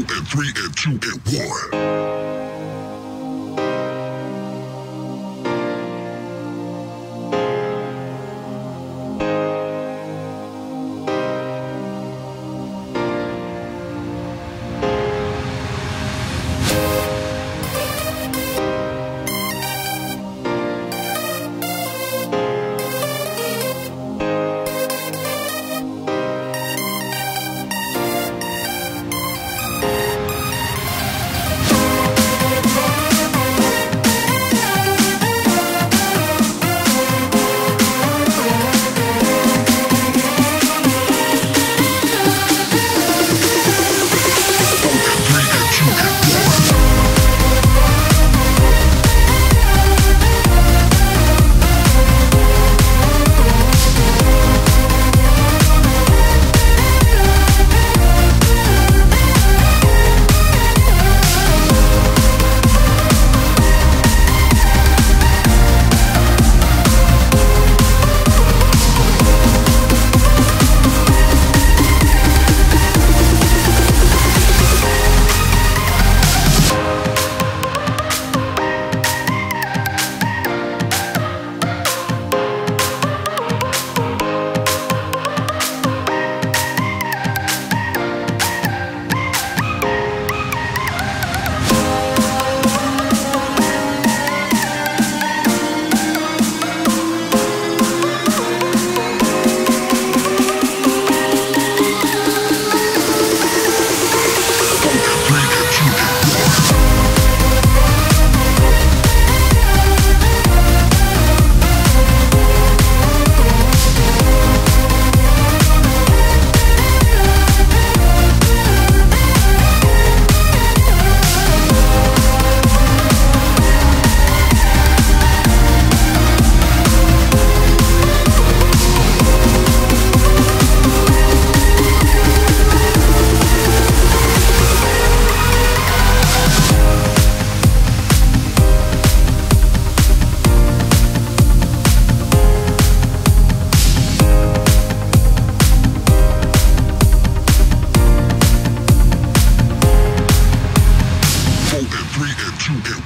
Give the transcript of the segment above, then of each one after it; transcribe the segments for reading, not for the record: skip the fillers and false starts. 4 and 3 and 2 and 1.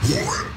War.